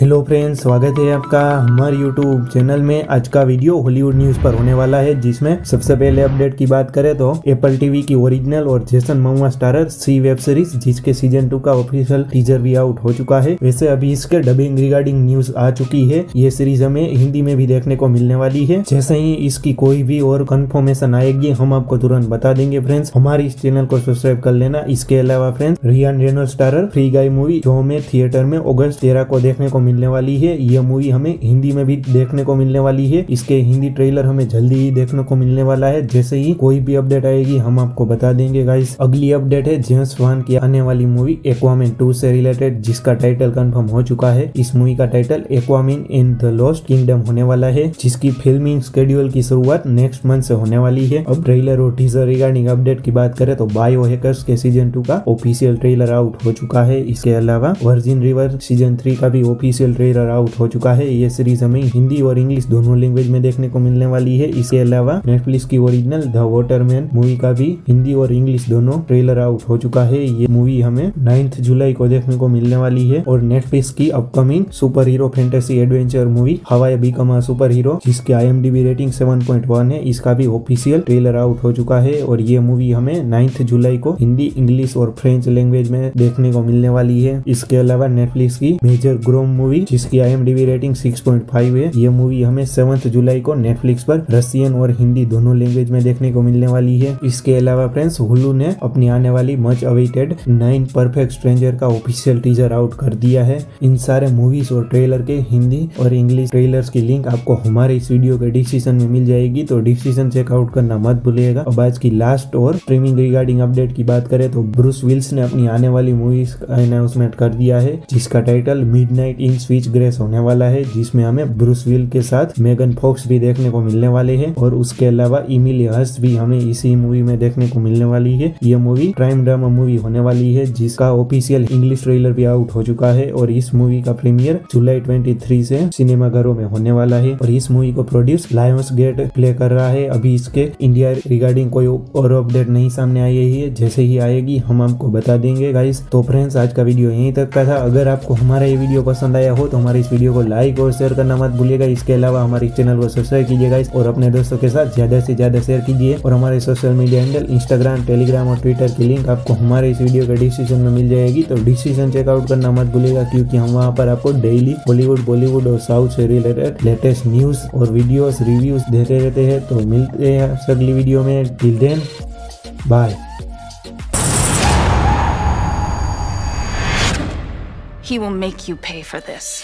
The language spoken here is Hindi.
हेलो फ्रेंड्स, स्वागत है आपका हमारे यूट्यूब चैनल में। आज का वीडियो हॉलीवुड न्यूज पर होने वाला है, जिसमें सबसे पहले अपडेट की बात करें तो एप्पल टीवी की ओरिजिनल और जेसन ममुआ स्टारर सी वेब सीरीज, जिसके सीजन 2 का ऑफिशियल टीजर भी आउट हो चुका है। वैसे अभी इसके डबिंग रिगार्डिंग न्यूज आ चुकी है। ये सीरीज हमें हिंदी में भी देखने को मिलने वाली है। जैसे ही इसकी कोई भी और कंफर्मेशन आएगी हम आपको तुरंत बता देंगे। फ्रेंड्स, हमारे इस चैनल को सब्सक्राइब कर लेना। इसके अलावा friends, Ryan Reynolds starrer free guy movie जो हमें थिएटर में अगस्त 13 को देखने को मिलने वाली है। यह मूवी हमें हिंदी में भी देखने को मिलने वाली है। इसके हिंदी ट्रेलर हमें जल्दी ही देखने को मिलने वाला है। जैसे ही कोई भी अपडेट आएगी हम आपको बता देंगे गाइस। अगली अपडेट है जेम्स वान की आने वाली मूवी एक्वामैन 2 से रिलेटेड, जिसका टाइटल कंफर्म हो चुका है। इस मूवी का title Aquaman in the lost kingdom होने वाला है, जिसकी फिल्मिंग स्केड्यूल की शुरुआत नेक्स्ट मंथ से होने वाली है। अब ट्रेलर और टीजर रिगार्डिंग अपडेट की बात करें तो बायोहैकर्स के सीजन 2 का ऑफिशियल ट्रेलर आउट हो चुका है। इसके अलावा वर्जिन रिवर सीजन 3 का भी ऑफिशियल ट्रेलर आउट हो चुका है। ये सीरीज हमें हिंदी और इंग्लिश दोनों लैंग्वेज में देखने को मिलने वाली है। इसके अलावा नेटफ्लिक्स की ओरिजिनल द वॉटरमैन मूवी का भी हिंदी और इंग्लिश दोनों ट्रेलर आउट हो चुका है। ये मूवी हमें 9 जुलाई को देखने को मिलने वाली है। और नेटफ्लिक्स की upcoming super hero fantasy adventure movie how I become a super hero, जिसकी IMDb रेटिंग 7.1 है, इसका भी ऑफिशियल ट्रेलर आउट हो चुका है। और ये मूवी हमें 9 जुलाई को हिंदी, इंग्लिश और फ्रेंच लैंग्वेज में देखने को मिलने वाली है। इसके अलावा नेटफ्लिक्स की मेजर ग्रोम मूवी, जिसकी IMDb रेटिंग 6.5 है, ये मूवी हमें 7 जुलाई को नेटफ्लिक्स पर रशियन और हिंदी दोनों लैंग्वेज में देखने को मिलने वाली है। इसके अलावा फ्रेंड्स, हुलू ने अपनी आने वाली मच अवेटेड 9 परफेक्ट स्ट्रेंजर का ऑफिशियल टीजर आउट कर दिया है। इन सारे मूवीज और ट्रेलर के हिंदी और इंग्लिश ट्रेलर्स की लिंक आपको हमारे इस वीडियो के डिस्क्रिप्शन में मिल जाएगी, तो डिस्क्रिप्शन चेकआउट करना मत भूलिएगा। अब आज की लास्ट और स्ट्रीमिंग रिगार्डिंग अपडेट की बात करें तो ब्रूस विलिस ने अपनी आने वाली मूवीज का अनाउंसमेंट कर दिया है, जिसका टाइटल मिडनाइट स्विच ग्रेस होने वाला है, जिसमें हमें ब्रूस विलिस के साथ मेगन फॉक्स भी देखने को मिलने वाले हैं। और उसके अलावा एमिली हर्स्ट भी हमें इसी मूवी में देखने को मिलने वाली है। यह मूवी क्राइम ड्रामा मूवी होने वाली है, जिसका ऑफिशियल इंग्लिश ट्रेलर भी आउट हो चुका है। और इस मूवी का प्रीमियर जुलाई 23 से सिनेमाघरों में होने वाला है। और इस मूवी को प्रोड्यूस लायंसगेट प्ले कर रहा है। अभी इसके इंडिया रिगार्डिंग कोई और अपडेट नहीं सामने आई है, जैसे ही आएगी हम आपको बता देंगे गाइस। तो फ्रेंड्स, आज का वीडियो यहीं तक का था। अगर आपको हमारा ये वीडियो पसंद आया हो तो हमारे इस वीडियो को लाइक और शेयर करना मत भूलिएगा। इसके अलावा हमारे चैनल को सब्सक्राइब कीजिएगा और अपने दोस्तों के साथ ज्यादा से ज्यादा शेयर कीजिए। और हमारे social media handle Instagram, Telegram और ट्विटर की लिंक आपको हमारे इस वीडियो के डिस्क्रिप्शन में मिल जाएगी, तो डिस्क्रिप्शन चेकआउट करना मत भूलिएगा, क्योंकि हम वहाँ पर आपको डेली हॉलीवुड, बॉलीवुड और साउथ से रिलेटेड लेटेस्ट न्यूज और वीडियोस, रिव्यूज देते रहते हैं। तो मिलते हैं अगली वीडियो में। Till then, bye. He will make you pay for this.